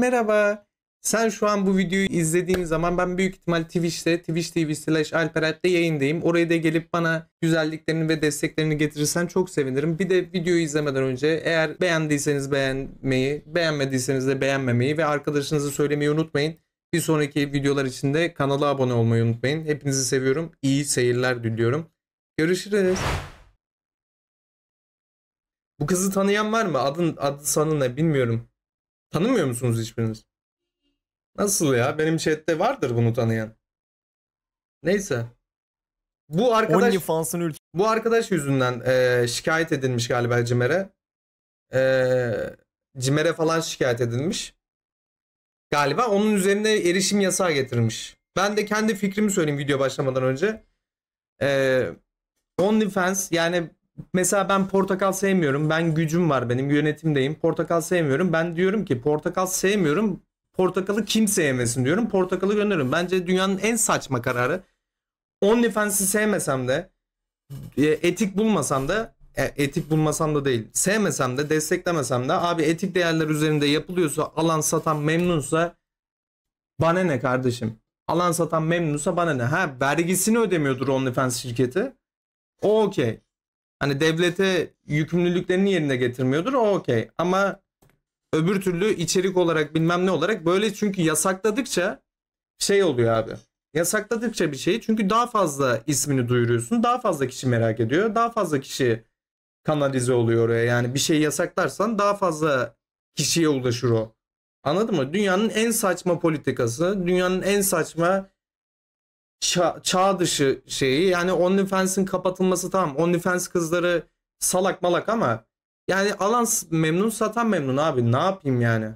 Merhaba. Sen şu an bu videoyu izlediğin zaman ben büyük ihtimal Twitch'te, twitch.tv/alperalp'te yayındayım. Oraya da gelip bana güzelliklerini ve desteklerini getirirsen çok sevinirim. Bir de videoyu izlemeden önce eğer beğendiyseniz beğenmeyi, beğenmediyseniz de beğenmemeyi ve arkadaşınıza söylemeyi unutmayın. Bir sonraki videolar için de kanala abone olmayı unutmayın. Hepinizi seviyorum. İyi seyirler diliyorum. Görüşürüz. Bu kızı tanıyan var mı? Adı sanı ne bilmiyorum. Tanımıyor musunuz hiçbiriniz? Nasıl ya? Benim chatte vardır bunu tanıyan. Neyse. Bu arkadaş yüzünden şikayet edilmiş galiba Cimer'e. Cimer'e falan şikayet edilmiş. Galiba onun üzerine erişim yasağı getirmiş. Ben de kendi fikrimi söyleyeyim video başlamadan önce. OnlyFans yani... Mesela ben portakal sevmiyorum. Ben gücüm var benim. Yönetimdeyim. Portakal sevmiyorum. Ben diyorum ki portakal sevmiyorum. Portakalı kimse yemesin diyorum. Portakalı gönderiyorum. Bence dünyanın en saçma kararı. OnlyFans'i sevmesem de etik bulmasam da değil. Sevmesem de desteklemesem de abi etik değerler üzerinde yapılıyorsa alan satan memnunsa bana ne kardeşim? Alan satan memnunsa bana ne? Ha vergisini ödemiyordur OnlyFans şirketi. O okey. Hani devlete yükümlülüklerini yerine getirmiyordur o okey. Ama öbür türlü içerik olarak bilmem ne olarak böyle çünkü yasakladıkça şey oluyor abi. Yasakladıkça bir şey çünkü daha fazla ismini duyuruyorsun. Daha fazla kişi merak ediyor. Daha fazla kişi kanalize oluyor oraya. Yani bir şey yasaklarsan daha fazla kişiye ulaşır o. Anladın mı? Dünyanın en saçma politikası. Dünyanın en saçma... Çağ dışı şeyi yani OnlyFans'in kapatılması tamam. OnlyFans kızları salak malak ama yani alan memnun satan memnun abi ne yapayım yani.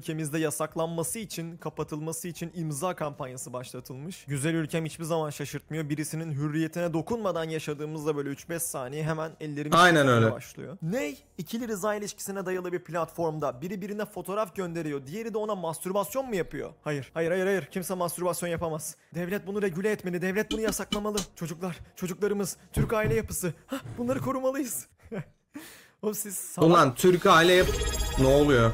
Ülkemizde yasaklanması için, kapatılması için imza kampanyası başlatılmış. Güzel ülkem hiçbir zaman şaşırtmıyor. Birisinin hürriyetine dokunmadan yaşadığımızda böyle 3-5 saniye hemen ellerimiz başlıyor. Ney? İkili rıza ilişkisine dayalı bir platformda biri birine fotoğraf gönderiyor. Diğeri de ona mastürbasyon mu yapıyor? Hayır. Hayır. Kimse mastürbasyon yapamaz. Devlet bunu regüle etmeli. Devlet bunu yasaklamalı. Çocuklar, çocuklarımız, Türk aile yapısı. Hah, bunları korumalıyız. Oğlum siz salak... Ulan Türk aile yapısı... Ne oluyor?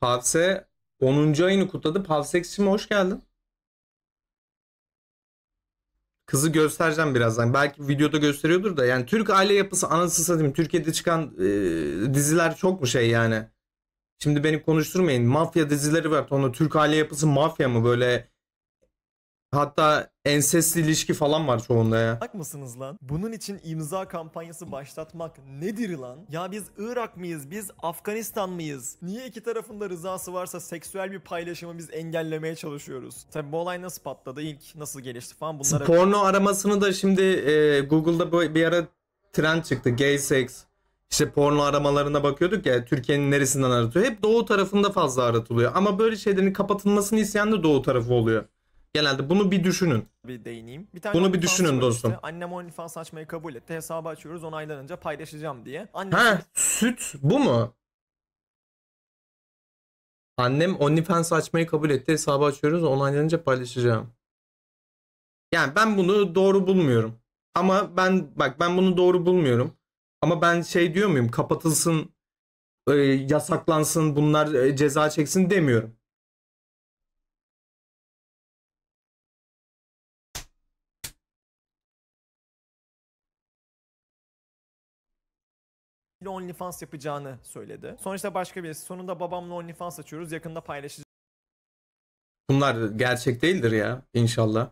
Pavse 10. ayını kutladı. Pavseksime hoş geldin. Kızı göstereceğim birazdan. Belki videoda gösteriyordur da. Yani Türk aile yapısı anasını satayım. Türkiye'de çıkan diziler çok mu şey yani. Şimdi beni konuşturmayın. Mafya dizileri var. Onda Türk aile yapısı mafya mı böyle... Hatta ensestli ilişki falan var çoğunda ya. Bak mısınız lan? Bunun için imza kampanyası başlatmak nedir lan? Ya biz Irak mıyız? Biz Afganistan mıyız? Niye iki tarafında rızası varsa seksüel bir paylaşımı biz engellemeye çalışıyoruz? Tabi bu olay nasıl patladı? İlk nasıl gelişti falan bunlara... Porno aramasını da şimdi Google'da bir ara trend çıktı. Gay sex. İşte porno aramalarına bakıyorduk ya Türkiye'nin neresinden aratıyor. Hep doğu tarafında fazla aratılıyor. Ama böyle şeylerin kapatılmasını isteyen de doğu tarafı oluyor. Genelde bunu bir düşünün. Bir değineyim. Bunu bir düşünün dostum. İşte. Annem OnlyFans açmayı kabul etti. Hesabı açıyoruz onaylanınca paylaşacağım diye. Annem... Ha, süt bu mu? Annem OnlyFans açmayı kabul etti. Hesabı açıyoruz onaylanınca paylaşacağım. Yani ben bunu doğru bulmuyorum. Ama ben bunu doğru bulmuyorum. Ama ben şey diyor muyum? Kapatılsın, yasaklansın, bunlar ceza çeksin demiyorum. OnlyFans yapacağını söyledi. Sonuçta başka birisi. Sonunda babamla OnlyFans açıyoruz. Yakında paylaşacağız. Bunlar gerçek değildir ya. İnşallah.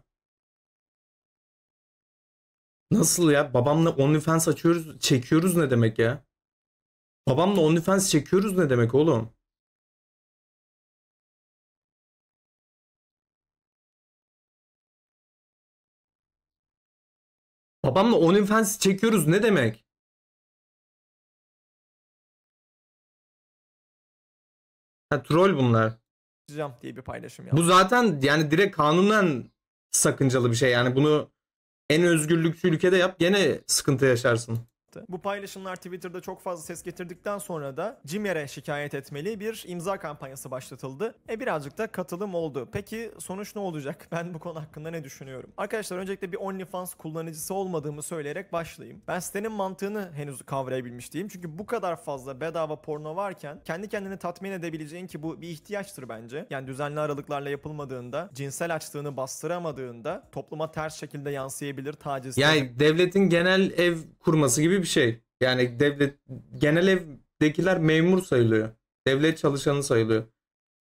Nasıl ya? Babamla OnlyFans açıyoruz. Çekiyoruz ne demek ya? Babamla OnlyFans çekiyoruz ne demek oğlum? Babamla OnlyFans çekiyoruz ne demek? Ha, troll bunlar. Diye bir paylaşım yaptım. Bu zaten yani direkt kanunen sakıncalı bir şey. Yani bunu en özgürlükçü ülkede yap gene sıkıntı yaşarsın. yaptı. Bu paylaşımlar Twitter'da çok fazla ses getirdikten sonra da Cimer'e şikayet etmeli bir imza kampanyası başlatıldı. Birazcık da katılım oldu. Peki sonuç ne olacak? Ben bu konu hakkında ne düşünüyorum? Arkadaşlar öncelikle bir OnlyFans kullanıcısı olmadığımı söyleyerek başlayayım. Ben sitenin mantığını henüz kavrayabilmiş değilim. Çünkü bu kadar fazla bedava porno varken kendi kendini tatmin edebileceğin, ki bu bir ihtiyaçtır bence. Yani düzenli aralıklarla yapılmadığında, cinsel açlığını bastıramadığında topluma ters şekilde yansıyabilir, taciz. Yani devletin genel ev kurması gibi bir şey. Yani devlet genel evdekiler memur sayılıyor. Devlet çalışanı sayılıyor.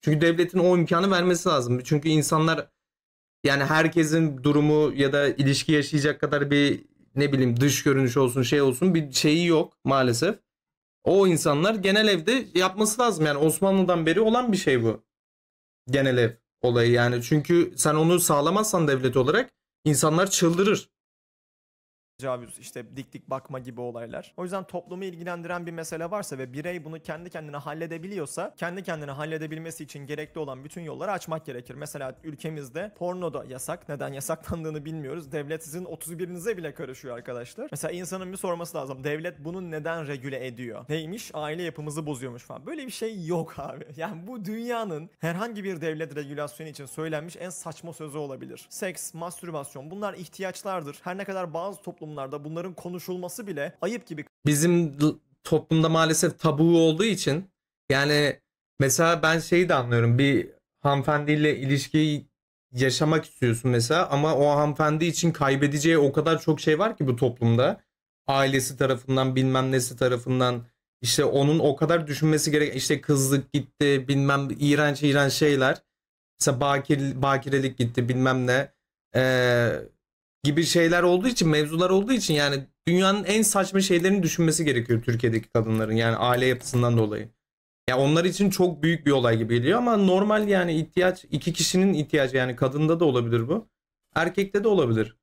Çünkü devletin o imkanı vermesi lazım. Çünkü insanlar, yani herkesin durumu ya da ilişki yaşayacak kadar bir, ne bileyim, dış görünüş olsun, şey olsun, bir şeyi yok maalesef. O insanlar genel evde yapması lazım. Yani Osmanlı'dan beri olan bir şey bu. Genel ev olayı yani. Çünkü sen onu sağlamazsan devlet olarak insanlar çıldırır. Tecavüz, işte dik bakma gibi olaylar. O yüzden toplumu ilgilendiren bir mesele varsa ve birey bunu kendi kendine halledebiliyorsa, kendi kendine halledebilmesi için gerekli olan bütün yolları açmak gerekir. Mesela ülkemizde porno da yasak. Neden yasaklandığını bilmiyoruz. Devlet sizin 31'inize bile karışıyor arkadaşlar. Mesela insanın bir sorması lazım. Devlet bunu neden regüle ediyor? Neymiş? Aile yapımızı bozuyormuş falan. Böyle bir şey yok abi. Yani bu dünyanın herhangi bir devlet regülasyonu için söylenmiş en saçma sözü olabilir. Seks, mastürbasyon, bunlar ihtiyaçlardır. Her ne kadar bazı toplumlarda bunların konuşulması bile ayıp gibi. Bizim toplumda maalesef tabu olduğu için, yani mesela ben şeyi de anlıyorum, bir hanımefendiyle ilişkiyi yaşamak istiyorsun mesela, ama o hanımefendi için kaybedeceği o kadar çok şey var ki bu toplumda. Ailesi tarafından, bilmem nesi tarafından, işte onun o kadar düşünmesi gerek, işte kızlık gitti, bilmem iğrenç şeyler. Mesela bakirelik gitti, bilmem ne. Gibi şeyler olduğu için, mevzular olduğu için, yani dünyanın en saçma şeylerini düşünmesi gerekiyor Türkiye'deki kadınların, yani aile yapısından dolayı. Yani onlar için çok büyük bir olay gibi geliyor ama normal, yani ihtiyaç, iki kişinin ihtiyacı, yani kadında da olabilir bu, erkekte de olabilir.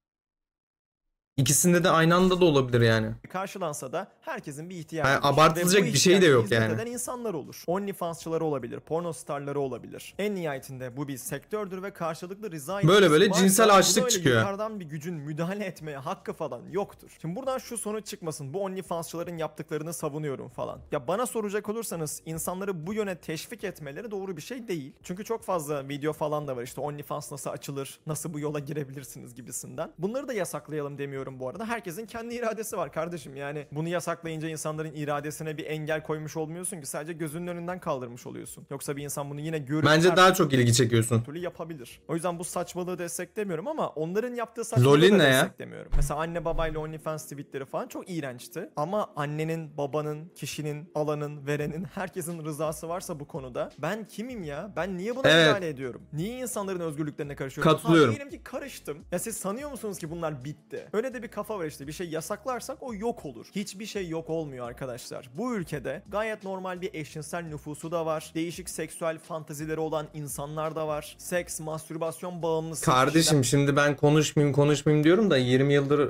İkisinde de aynı anda da olabilir yani. Karşılansa da herkesin bir ihtiyacı. Yani abartılacak bir şey de yok yani. Neden insanlar olur? OnlyFansçıları olabilir, porno starları olabilir. En nihayetinde bu bir sektördür ve karşılıklı rıza... Böyle cinsel açlık çıkıyor. Yukarıdan bir gücün müdahale etmeye hakkı falan yoktur. Şimdi buradan şu sonuç çıkmasın: bu OnlyFansçıların yaptıklarını savunuyorum falan. Ya bana soracak olursanız, insanları bu yöne teşvik etmeleri doğru bir şey değil. Çünkü çok fazla video falan da var, işte OnlyFans nasıl açılır, nasıl bu yola girebilirsiniz gibisinden. Bunları da yasaklayalım demiyorum bu arada. Herkesin kendi iradesi var kardeşim. Yani bunu yasaklayınca insanların iradesine bir engel koymuş olmuyorsun ki, sadece gözünün önünden kaldırmış oluyorsun. Yoksa bir insan bunu yine görür. Bence daha çok ilgi çekiyorsun. Türlü yapabilir. O yüzden bu saçmalığı desteklemiyorum ama onların yaptığı saçmalığı da desteklemiyorum. Mesela anne babayla OnlyFans tweetleri falan çok iğrençti. Ama annenin, babanın, kişinin, alanın, verenin, herkesin rızası varsa bu konuda, ben kimim ya? Ben niye buna müdahale ediyorum? Niye insanların özgürlüklerine karışıyorum? Katılıyorum. Ha, diyelim ki karıştım. Ya siz sanıyor musunuz ki bunlar bitti? Öyle de bir kafa var işte. Bir şey yasaklarsak o yok olur. Hiçbir şey yok olmuyor arkadaşlar. Bu ülkede gayet normal bir eşcinsel nüfusu da var. Değişik seksüel fantezileri olan insanlar da var. Seks, mastürbasyon bağımlısı. Kardeşim şimdi ben konuşmayayım diyorum da 20 yıldır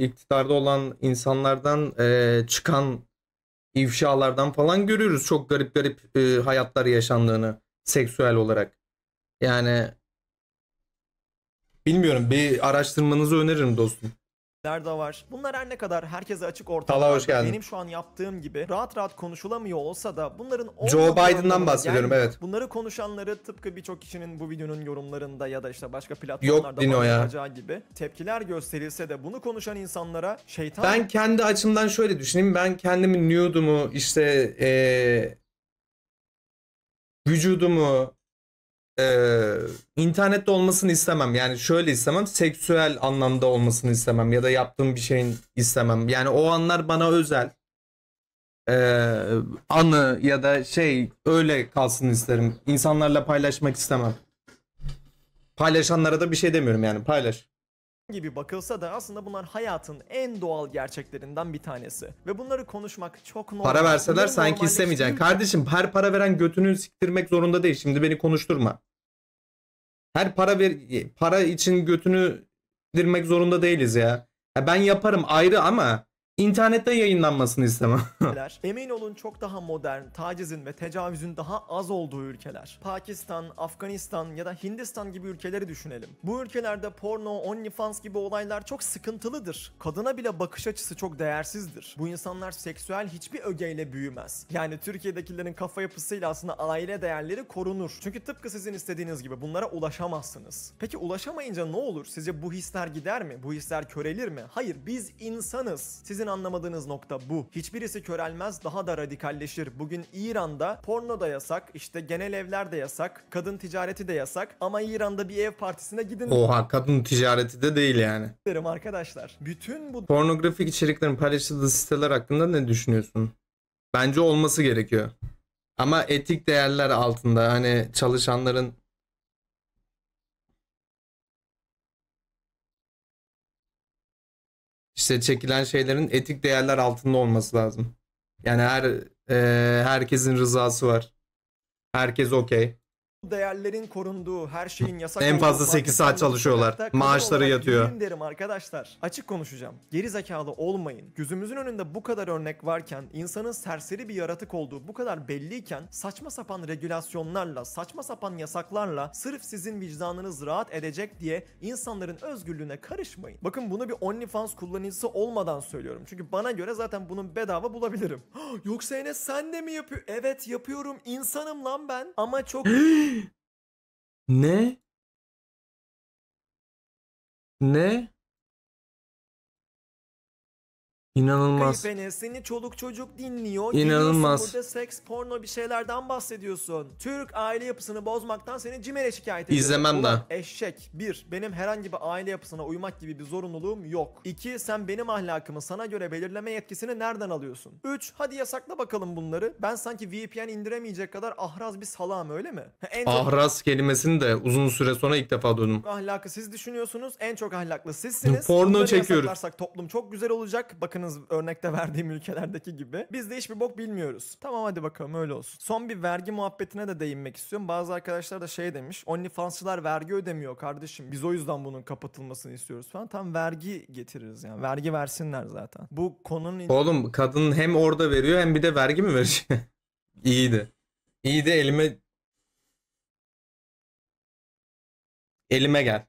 iktidarda olan insanlardan çıkan ifşalardan falan görüyoruz çok garip hayatlar yaşandığını seksüel olarak. Yani bilmiyorum, bir araştırmanızı öneririm dostum. Da var. Bunlar her ne kadar herkese açık ortamda, benim şu an yaptığım gibi rahat rahat konuşulamıyor olsa da, bunların Joe Biden'dan bahsediyorum, yani evet. Bunları konuşanları tıpkı birçok kişinin bu videonun yorumlarında ya da işte başka platformlarda paylaşacağı gibi tepkiler gösterilse de, bunu konuşan insanlara şeytan... Ben kendi açımdan şöyle düşüneyim. Ben kendimi, nude'umu, işte vücudumu internette olmasını istemem. Yani şöyle istemem, seksüel anlamda olmasını istemem ya da yaptığım bir şeyin istemem. Yani o anlar bana özel, anı ya da şey, öyle kalsın isterim. İnsanlarla paylaşmak istemem. Paylaşanlara da bir şey demiyorum yani, paylaş gibi bakılsa da aslında bunlar hayatın en doğal gerçeklerinden bir tanesi. Ve bunları konuşmak çok normal. Para verseler bunları sanki istemeyeceksin. Kardeşim, her para veren götünü siktirmek zorunda değil. Şimdi beni konuşturma. Her para için götünü siktirmek zorunda değiliz ya. Ben yaparım ayrı ama İnternette yayınlanmasını istemem. Emin olun çok daha modern, tacizin ve tecavüzün daha az olduğu ülkeler. Pakistan, Afganistan ya da Hindistan gibi ülkeleri düşünelim. Bu ülkelerde porno, OnlyFans gibi olaylar çok sıkıntılıdır. Kadına bile bakış açısı çok değersizdir. Bu insanlar seksüel hiçbir ögeyle büyümez. Yani Türkiye'dekilerin kafa yapısıyla aslında aile değerleri korunur. Çünkü tıpkı sizin istediğiniz gibi bunlara ulaşamazsınız. Peki ulaşamayınca ne olur? Sizce bu hisler gider mi? Bu hisler körelir mi? Hayır, biz insanız. Sizin anlamadığınız nokta bu. Hiçbirisi körelmez, daha da radikalleşir. Bugün İran'da porno da yasak, işte genel evler de yasak, kadın ticareti de yasak ama İran'da bir ev partisine gidin. Oha, kadın ticareti de değil yani. Derim arkadaşlar. Bütün bu pornografik içeriklerin paylaşıldığı siteler hakkında ne düşünüyorsun? Bence olması gerekiyor. Ama etik değerler altında, hani çalışanların İşte çekilen şeylerin etik değerler altında olması lazım. Yani herkesin rızası var. Herkes okey. Değerlerin korunduğu, her şeyin yasak en fazla 8 saat çalışıyorlar. Maaşları yatıyor. Derim arkadaşlar. Açık konuşacağım. Geri zekalı olmayın. Gözümüzün önünde bu kadar örnek varken, insanın serseri bir yaratık olduğu bu kadar belliyken, saçma sapan regülasyonlarla, saçma sapan yasaklarla sırf sizin vicdanınız rahat edecek diye insanların özgürlüğüne karışmayın. Bakın, bunu bir OnlyFans kullanıcısı olmadan söylüyorum. Çünkü bana göre zaten bunun bedava bulabilirim. Yoksa Enes sen de mi yapıyorsun? Evet, yapıyorum. İnsanım lan ben. Ama çok... Ne? Ne? İnanılmaz. Kayıp, seni çoluk çocuk dinliyor. İnanılmaz. Burada seks, porno bir şeylerden bahsediyorsun. Türk aile yapısını bozmaktan seni Cimer'e şikayet ediyor. İzlemem de. Eşek. 1. Benim herhangi bir aile yapısına uymak gibi bir zorunluluğum yok. 2. Sen benim ahlakımı sana göre belirleme yetkisini nereden alıyorsun? 3. Hadi yasakla bakalım bunları. Ben sanki VPN indiremeyecek kadar ahraz bir salağım, öyle mi? Ahraz kelimesini de uzun süre sonra ilk defa duydum. Ahlakı siz düşünüyorsunuz. En çok ahlaklı sizsiniz. Porno bunları çekiyoruz. Yasaklarsak toplum çok güzel olacak. Bakın, örnekte verdiğim ülkelerdeki gibi. Biz de hiçbir bok bilmiyoruz. Tamam, hadi bakalım öyle olsun. Son bir vergi muhabbetine de değinmek istiyorum. Bazı arkadaşlar da şey demiş. OnlyFansçılar vergi ödemiyor kardeşim. Biz o yüzden bunun kapatılmasını istiyoruz falan. Tam vergi getiririz yani. Vergi versinler zaten. Bu konunun... Oğlum, kadın hem orada veriyor hem bir de vergi mi verecek? İyiydi. İyiydi, elime... Elime gel.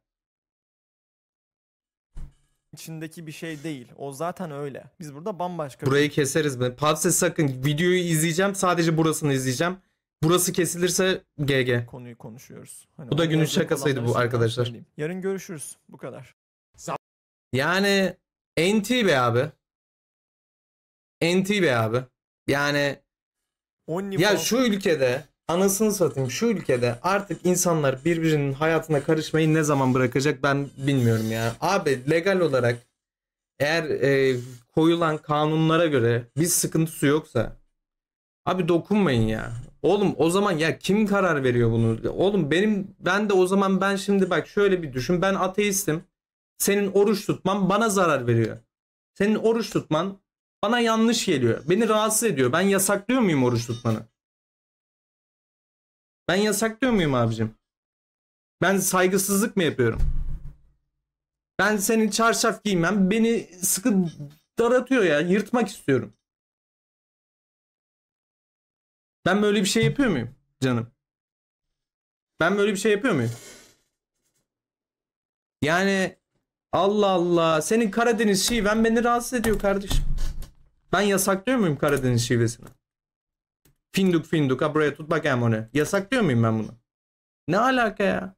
İçindeki bir şey değil. O zaten öyle. Biz burada bambaşka... Burayı keseriz mi? Pavse sakın. Videoyu izleyeceğim. Sadece burasını izleyeceğim. Burası kesilirse GG. Konuyu konuşuyoruz. Hani bu da günün şakasıydı bu arkadaşlar. Söyleyeyim. Yarın görüşürüz. Bu kadar. Yani NT be abi. NT be abi. Yani ya şu ülkede, anasını satayım, şu ülkede artık insanlar birbirinin hayatına karışmayı ne zaman bırakacak ben bilmiyorum ya. Abi, legal olarak eğer koyulan kanunlara göre bir sıkıntısı yoksa abi dokunmayın ya. Oğlum, o zaman ya kim karar veriyor bunu? Oğlum ben de o zaman, ben şimdi bak şöyle bir düşün, ben ateistim. Senin oruç tutman bana zarar veriyor. Senin oruç tutman bana yanlış geliyor. Beni rahatsız ediyor. Ben yasaklıyor muyum oruç tutmanı? Ben yasaklıyor muyum abicim? Ben saygısızlık mı yapıyorum? Ben senin çarşaf giymem beni sıkı daratıyor ya. Yırtmak istiyorum. Ben böyle bir şey yapıyor muyum canım? Ben böyle bir şey yapıyor muyum? Yani Allah Allah. Senin Karadeniz şiven beni rahatsız ediyor kardeşim. Ben yasaklıyor muyum Karadeniz şivesini? Finduk finduk, ha buraya tut bakayım onu. Yasaklıyor muyum ben bunu? Ne alaka ya?